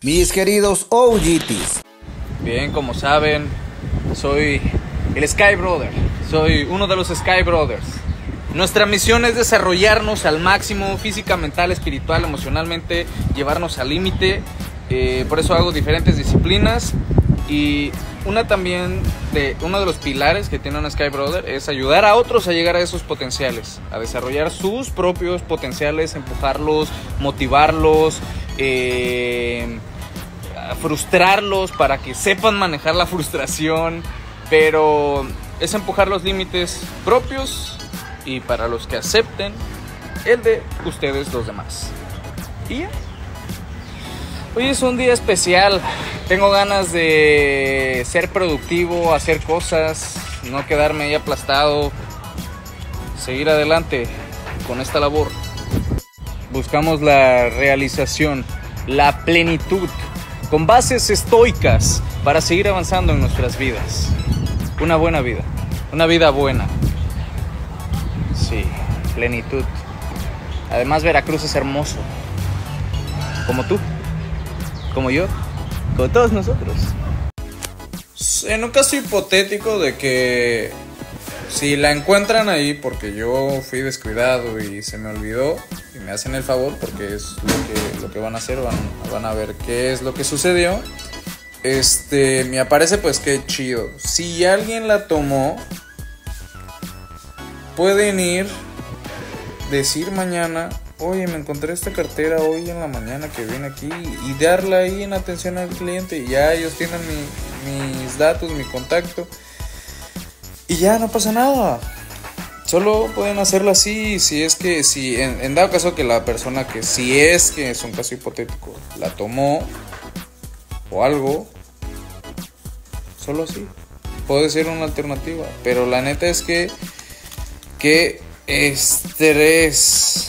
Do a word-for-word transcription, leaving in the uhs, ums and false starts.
Mis queridos O G Ts, bien, como saben, soy el Sky Brother, soy uno de los Sky Brothers. Nuestra misión es desarrollarnos al máximo, física, mental, espiritual, emocionalmente, llevarnos al límite. Eh, por eso hago diferentes disciplinas, y una también de uno de los pilares que tiene un Sky Brother es ayudar a otros a llegar a esos potenciales, a desarrollar sus propios potenciales, empujarlos, motivarlos, eh, frustrarlos para que sepan manejar la frustración, pero es empujar los límites propios y para los que acepten el de ustedes los demás. Y ya. Hoy es un día especial, tengo ganas de ser productivo, hacer cosas, no quedarme ahí aplastado, seguir adelante con esta labor. Buscamos la realización, la plenitud, con bases estoicas para seguir avanzando en nuestras vidas. Una buena vida, una vida buena. Sí, plenitud. Además, Veracruz es hermoso, como tú, como yo, como todos nosotros. En un caso hipotético de que si la encuentran ahí porque yo fui descuidado y se me olvidó, y me hacen el favor, porque es lo que, lo que van a hacer, van, van a ver qué es lo que sucedió, este, me aparece, pues qué chido. Si alguien la tomó, pueden ir, decir mañana: oye, me encontré esta cartera hoy en la mañana que viene aquí, y darla ahí en atención al cliente. Y ya ellos tienen mi, mis datos, mi contacto, y ya no pasa nada. Solo pueden hacerlo así. Si es que, si en, en dado caso que la persona que, si es que es un caso hipotético, la tomó o algo, solo así puede ser una alternativa. Pero la neta es que, qué estrés.